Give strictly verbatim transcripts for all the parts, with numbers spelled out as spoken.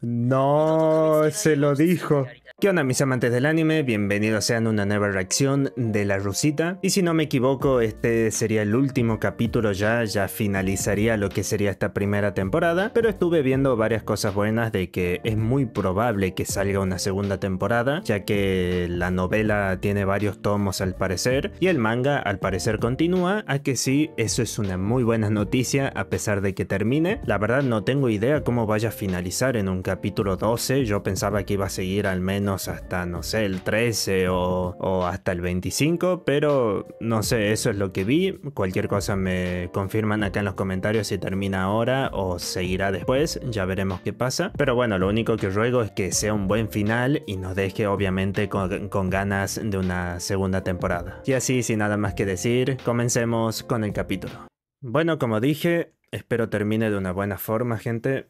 No, se lo dijo. ¿Qué onda, mis amantes del anime? Bienvenidos sean a una nueva reacción de La Rusita. Y si no me equivoco, este sería el último capítulo ya, ya finalizaría lo que sería esta primera temporada. Pero estuve viendo varias cosas buenas de que es muy probable que salga una segunda temporada, ya que la novela tiene varios tomos al parecer, y el manga al parecer continúa, a que sí, eso es una muy buena noticia a pesar de que termine. La verdad no tengo idea cómo vaya a finalizar en un capítulo doce, yo pensaba que iba a seguir al menos hasta, no sé, el trece o, o hasta el veinticinco, pero no sé, eso es lo que vi. Cualquier cosa me confirman acá en los comentarios si termina ahora o seguirá después, ya veremos qué pasa. Pero bueno, lo único que ruego es que sea un buen final y nos deje obviamente con, con ganas de una segunda temporada. Y así, sin nada más que decir, comencemos con el capítulo. Bueno, como dije, espero termine de una buena forma, gente.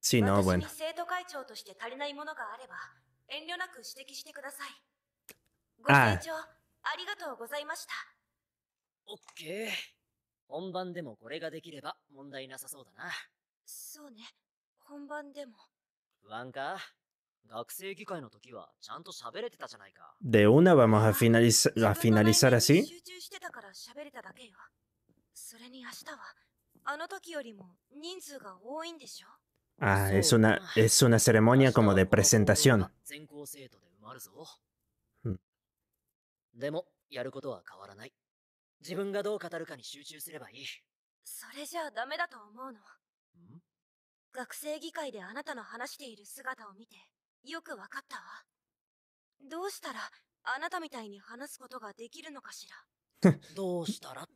Si no, bueno. Ah. De una vamos a finalizar, a finalizar así. Ah, es una, es una ceremonia como de presentación.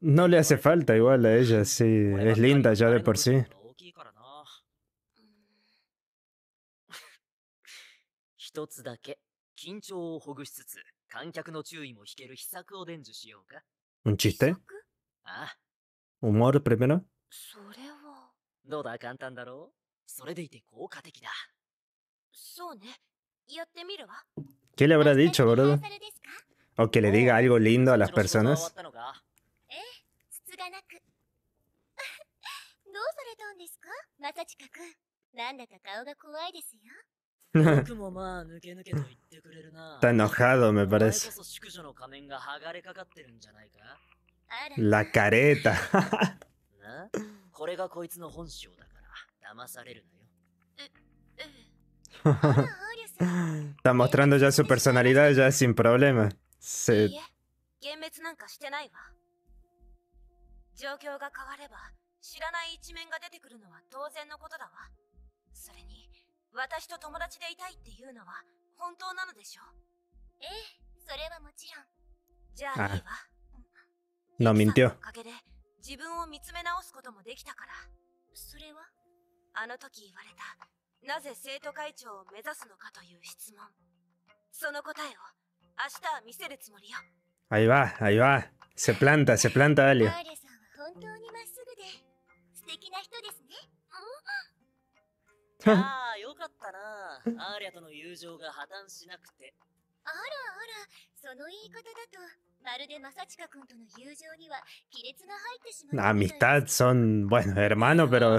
No le hace falta igual a ella, sí, es linda ya de por sí. ¿Un chiste? ¿Humor primero? ¿Qué le habrá dicho, boludo? O que le diga algo lindo a las personas. Está enojado, me parece. La careta. Está mostrando ya su personalidad ya sin problema. Se... Ah. No mintió. Ahí va, ahí va. Se planta, se planta, Alia. Amistad son, bueno, hermanos, pero... Oh.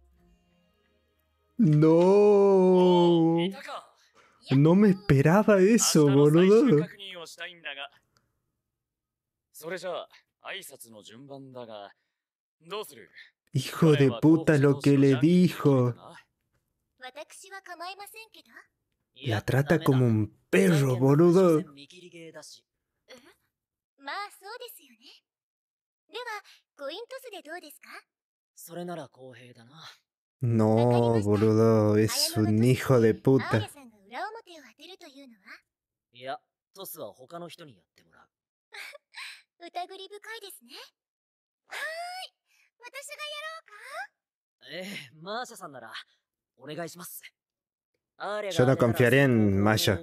No me esperaba eso, boludo. Hijo de puta lo que le dijo. La trata como un perro, boludo. No, boludo, es un hijo de puta. 疑り深いですね。はーい、私がやろうか？ええ、マーシャさんならお願いします。Yo no confiaría en Masha.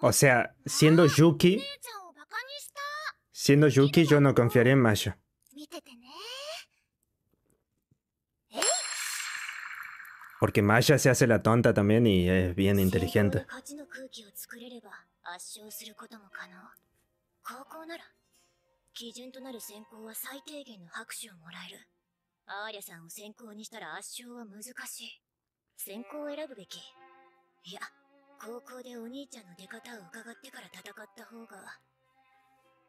O sea, siendo Yuki, siendo Yuki, yo no confiaría en Masha. Porque Masha se hace la tonta también y es bien inteligente. Sí,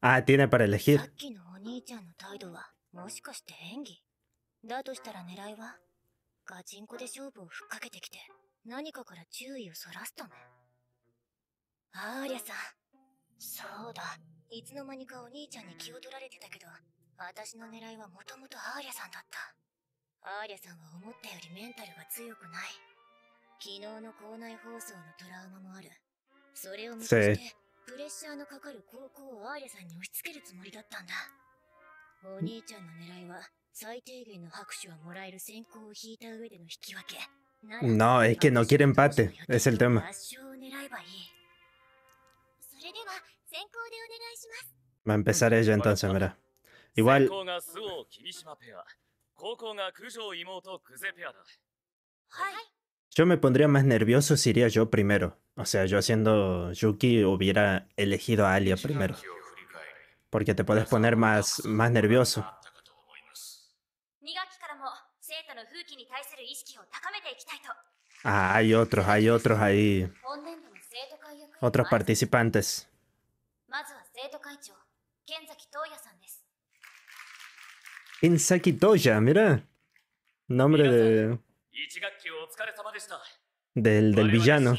Ah, tiene para elegir. Sí. No, es que no quiere empate, es el tema. Va a empezar ella entonces, mira. Igual... Yo me pondría más nervioso si iría yo primero. O sea, yo siendo Yuki hubiera elegido a Alia primero. Porque te puedes poner más, más nervioso. Ah, hay otros, hay otros ahí. Otros participantes. Kenzaki Toya, mira. Nombre de... Del, del villano.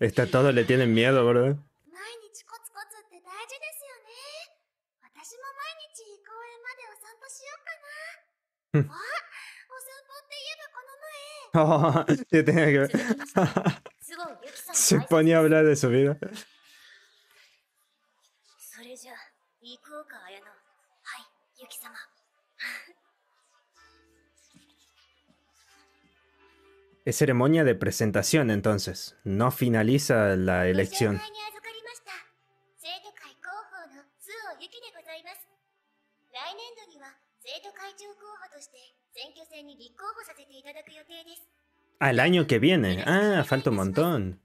Está todo, le tienen miedo, ¿verdad? Oh, yo tenía que... Se ponía a hablar de su vida. Es ceremonia de presentación, entonces. No finaliza la elección. Al año que viene. Ah, falta un montón. Ah.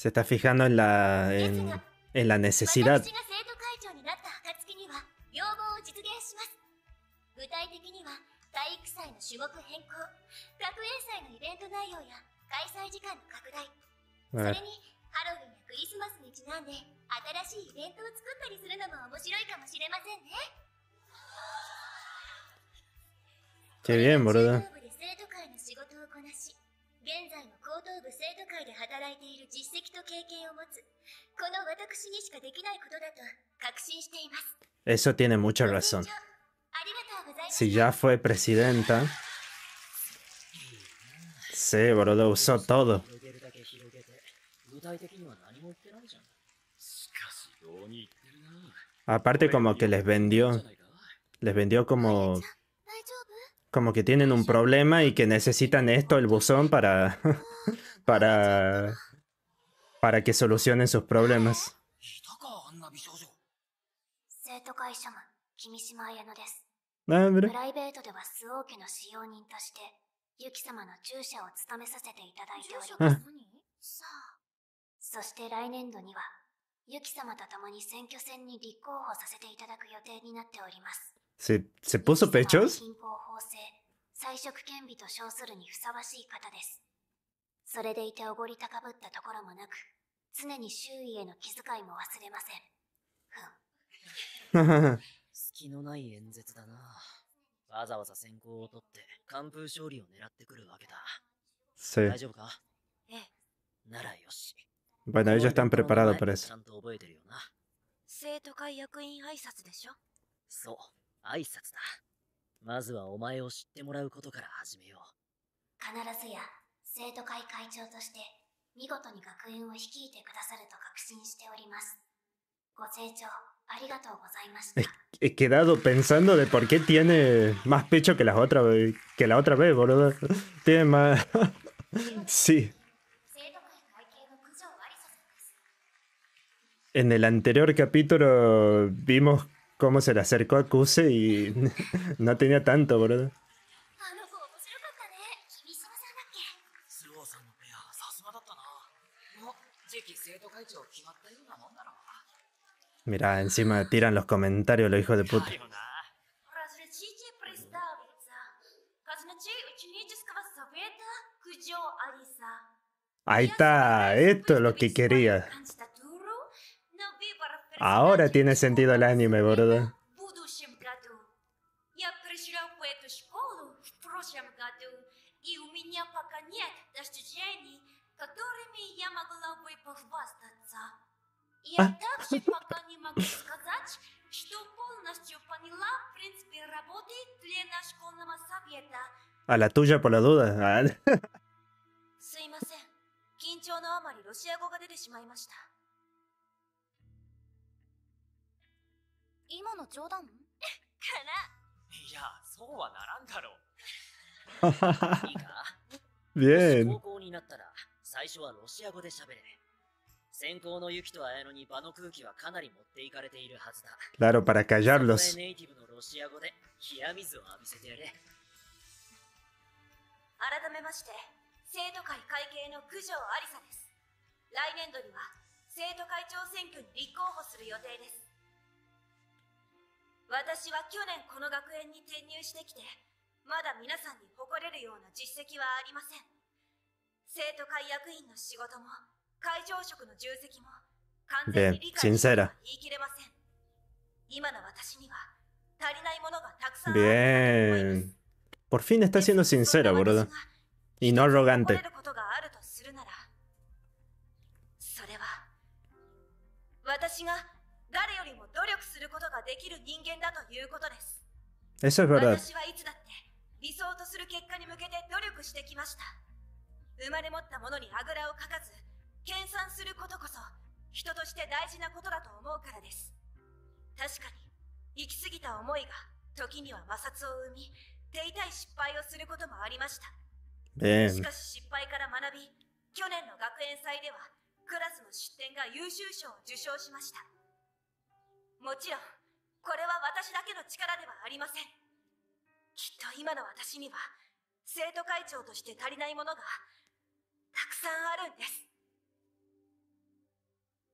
Se está fijando en la, en, en la necesidad. 要望を実現します。具体的には体育祭の種目変更、学園祭のイベント内容や開催時間の拡大、それにハロウィンやクリスマスにちなんで新しいイベントを作ったりするのも面白いかもしれませんね。Qué bien, boludo. 現在の高等部生徒会で働いている実績と経験を持つこの私にしかできないことだと確信しています。 Eso tiene mucha razón. Si ya fue presidenta. Sí, boludo, usó todo. Aparte como que les vendió. Les vendió como... Como que tienen un problema y que necesitan esto, el buzón, para... Para... Para que solucionen sus problemas. Ah, ah. ¿Se, se puso pechos? Sí. Bueno, ellos están preparados para eso. He, he quedado pensando de por qué tiene más pecho que la otra, que la otra vez, boludo. Tiene más... Sí. En el anterior capítulo vimos cómo se le acercó a Kuze y no tenía tanto, boludo. Mirá, encima tiran los comentarios los hijos de puta. Ahí está, esto es lo que quería. Ahora tiene sentido el anime, boludo. Ah. A la tuya por la duda. Bien. Claro, para callarlos. Bien, sincera. Bien. Por fin está siendo sincera, boludo. Y no arrogante. Eso es verdad. Bien.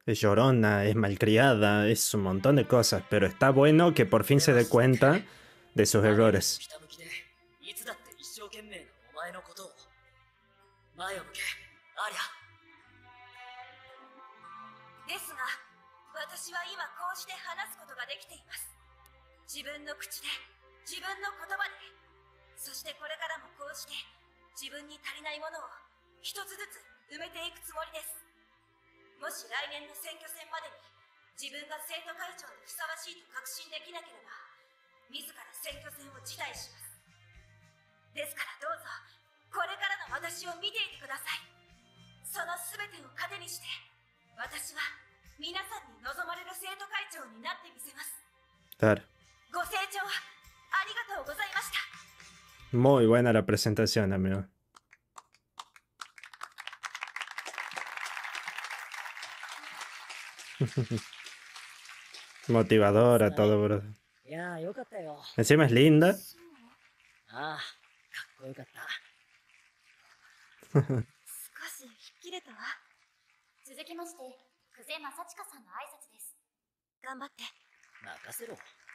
es llorona, es malcriada, es un montón de cosas, pero está bueno que por fin se dé cuenta de sus errores. Claro. Muy buena la presentación, amigo. Motivadora, todo, bro. Encima es linda.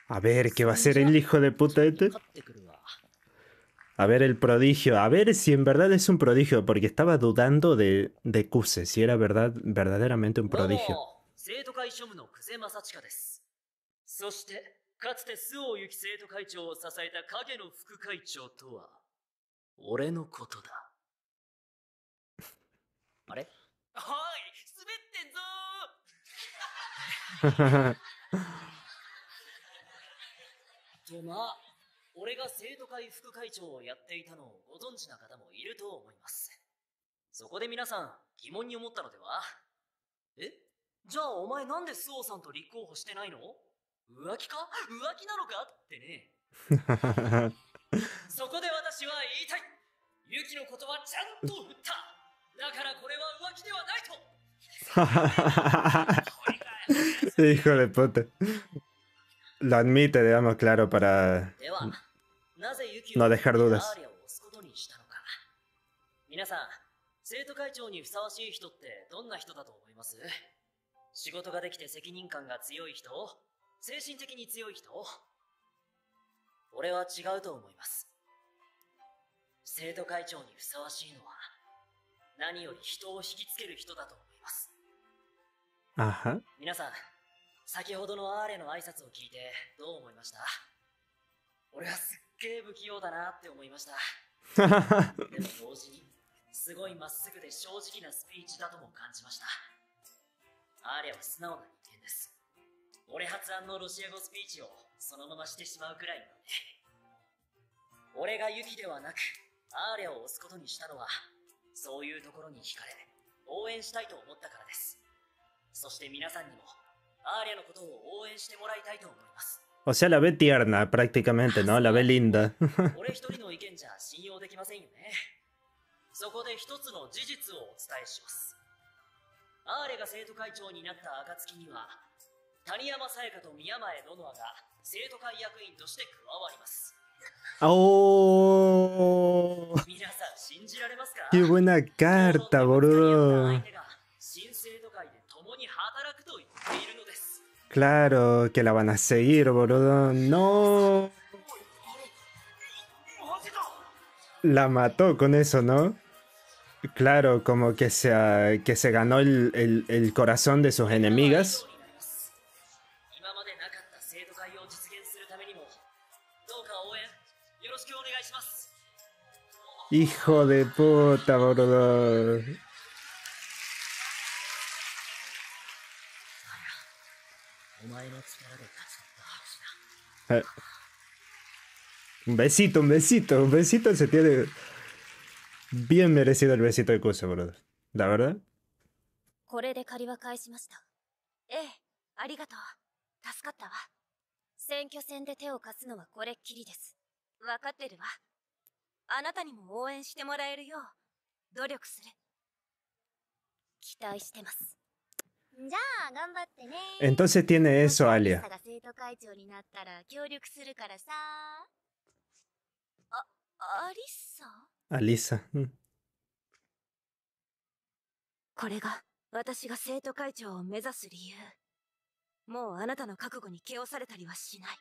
A ver, ¿qué va a hacer el hijo de puta este? A ver el prodigio, a ver si en verdad es un prodigio, porque estaba dudando de, de Kuze, si era verdad, verdaderamente un prodigio. Hijo de puta. Lo admite, digamos, claro, para no dejar dudas. Ajá. O sea, la ve tierna prácticamente, ¿no? La ve linda. ¡Oh! ¡Qué buena carta, boludo! Claro que la van a seguir, boludo. ¡No! La mató con eso, ¿no? Claro, como que se, que se ganó el, el, el corazón de sus enemigas. Hijo de puta, boludo. Eh. Un besito, un besito, un besito se tiene. Bien merecido el besito de Kuze, boludo. ¿La verdad? Entonces tiene eso, Alia. Alisa. 私が生徒会長を目指す理由、もうあなたの覚悟に気をされたりはしない。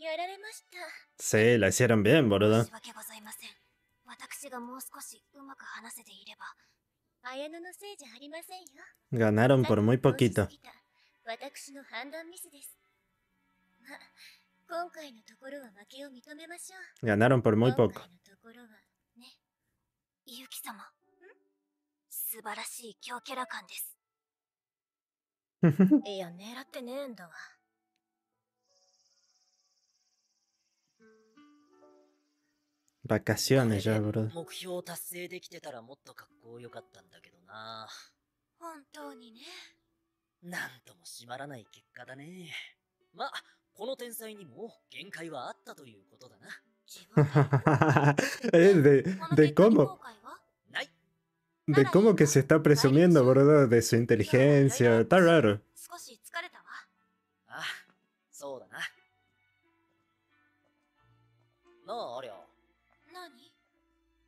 やられました。Sí, la hicieron bien, boludo. 申し訳ございません。私がもう少しうまく話せていれば、綾乃のせいじゃありませんよ。Ganaron por muy poquito。私の判断ミスです。ま、今回のところは負けを認めましょう。Ganaron por muy poco。今回のところはね、ゆき様。素晴らしい強キャラ感です。いや、狙ってねえんだわ。Vacaciones ya, bro. 目標を達成できてたらもっとかっこよかったんだけどな。本当にね。なんとも締まらない結果だね。まあ、この天才にも限界はあったということだな。え、で、で、cómo?De cómo que se está presumiendo, bro, de su inteligencia. Está raro.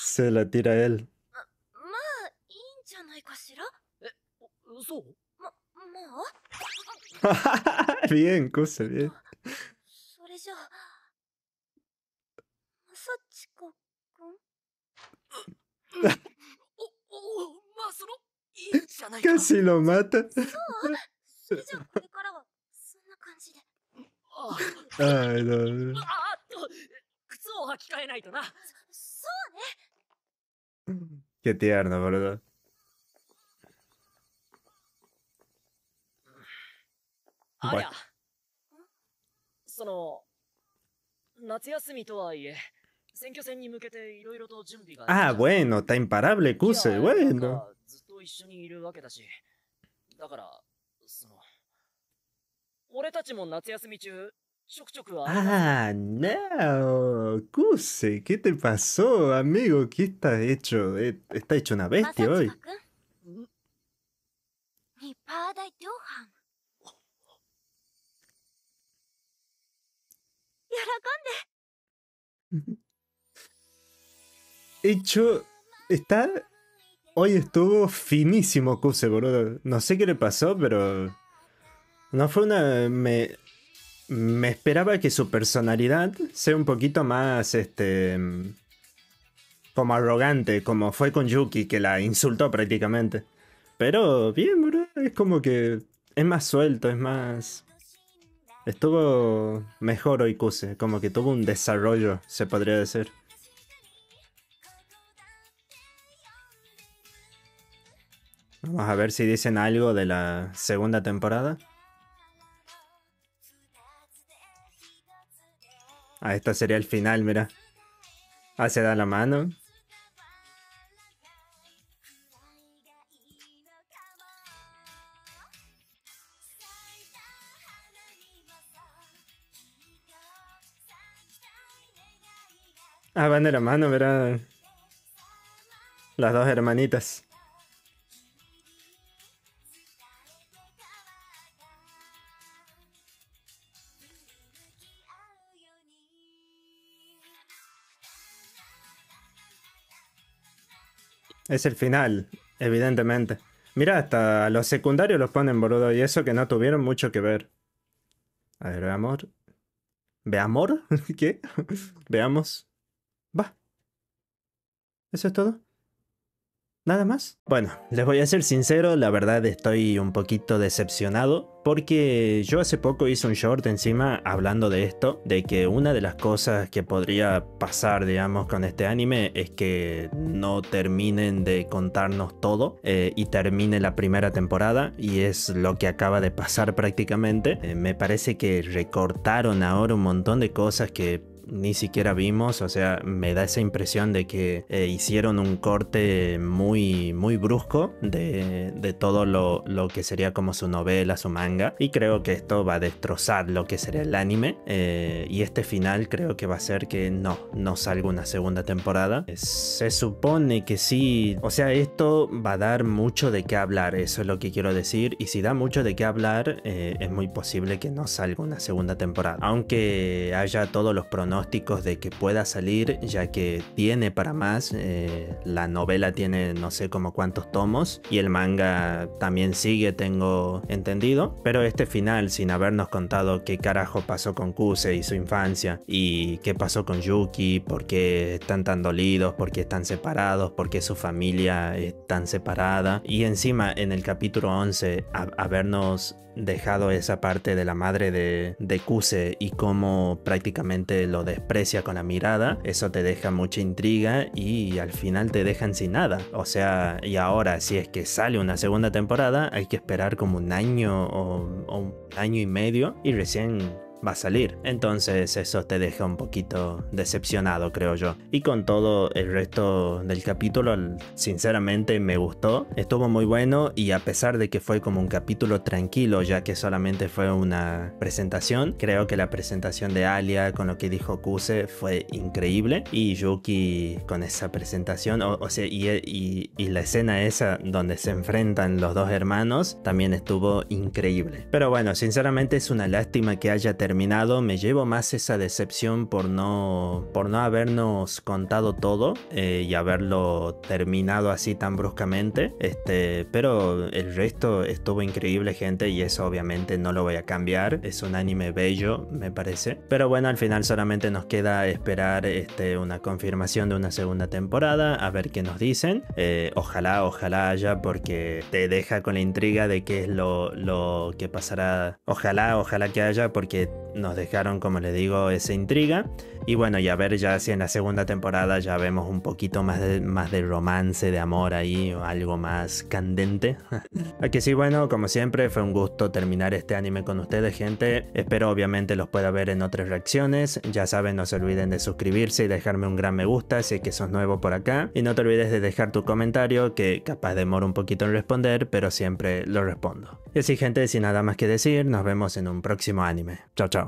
Se la tira a él. Bien, Kuze, bien. Casi lo mata. Ay, no, no. Qué tierno, boludo. Bueno. Ah, bueno, está imparable, Kuze, bueno. Ah, no, Kuze, ¿qué te pasó, amigo? ¿Qué está hecho? Está hecho una bestia hoy. Hecho, está... Hoy estuvo finísimo Kuze, boludo. No sé qué le pasó, pero... No fue una... Me, me esperaba que su personalidad sea un poquito más, este... Como arrogante, como fue con Yuki, que la insultó prácticamente. Pero bien, bro, es como que... Es más suelto, es más... Estuvo mejor hoy Kuze, como que tuvo un desarrollo, se podría decir. Vamos a ver si dicen algo de la segunda temporada. Ah, esta sería el final, mira. Ah, se da la mano. Ah, van de la mano, mira. Las dos hermanitas. Es el final, evidentemente. Mira, hasta los secundarios los ponen, boludo. Y eso que no tuvieron mucho que ver. A ver, veamos. ¿Veamos? ¿Qué? Veamos. Va. ¿Eso es todo? ¿Nada más? Bueno, les voy a ser sincero, la verdad estoy un poquito decepcionado porque yo hace poco hice un short encima hablando de esto, de que una de las cosas que podría pasar, digamos, con este anime es que no terminen de contarnos todo eh, y termine la primera temporada, y es lo que acaba de pasar prácticamente. Eh, me parece que recortaron ahora un montón de cosas que ni siquiera vimos, o sea, me da esa impresión de que eh, hicieron un corte muy, muy brusco de, de todo lo, lo que sería como su novela, su manga, y creo que esto va a destrozar lo que sería el anime, eh, y este final creo que va a ser que no, no salga una segunda temporada. Se supone que sí, o sea, esto va a dar mucho de qué hablar, eso es lo que quiero decir, y si da mucho de qué hablar, eh, es muy posible que no salga una segunda temporada, aunque haya todos los pronósticos de que pueda salir, ya que tiene para más. Eh, la novela tiene no sé como cuántos tomos y el manga también sigue, tengo entendido, pero este final sin habernos contado qué carajo pasó con Kuze y su infancia, y qué pasó con Yuki, por qué están tan dolidos, por qué están separados, por qué su familia es tan separada, y encima en el capítulo once a habernos dejado esa parte de la madre de, de Kuze y cómo prácticamente lo desprecia con la mirada, eso te deja mucha intriga y al final te dejan sin nada. O sea, y ahora si es que sale una segunda temporada hay que esperar como un año o, o un año y medio y recién va a salir, entonces eso te deja un poquito decepcionado, creo yo. Y con todo el resto del capítulo, sinceramente me gustó, estuvo muy bueno, y a pesar de que fue como un capítulo tranquilo, ya que solamente fue una presentación, creo que la presentación de Alia con lo que dijo Kuze fue increíble, y Yuki con esa presentación, o, o sea, y, y, y la escena esa donde se enfrentan los dos hermanos también estuvo increíble. Pero bueno, sinceramente es una lástima que haya terminado Terminado, me llevo más esa decepción por no, por no habernos contado todo eh, y haberlo terminado así tan bruscamente, este, pero el resto estuvo increíble, gente, y eso obviamente no lo voy a cambiar, es un anime bello, me parece. Pero bueno, al final solamente nos queda esperar este, una confirmación de una segunda temporada, a ver qué nos dicen, eh, ojalá, ojalá haya, porque te deja con la intriga de qué es lo, lo que pasará, ojalá, ojalá que haya, porque nos dejaron, como les digo, esa intriga. Y bueno, y a ver ya si en la segunda temporada ya vemos un poquito más de, más de romance, de amor ahí, o algo más candente. Aquí sí, bueno, como siempre fue un gusto terminar este anime con ustedes, gente. Espero obviamente los pueda ver en otras reacciones. Ya saben, no se olviden de suscribirse y dejarme un gran me gusta si es que sos nuevo por acá, y no te olvides de dejar tu comentario, que capaz demoro un poquito en responder, pero siempre lo respondo. Y así, gente, sin nada más que decir, nos vemos en un próximo anime. Chao, chao.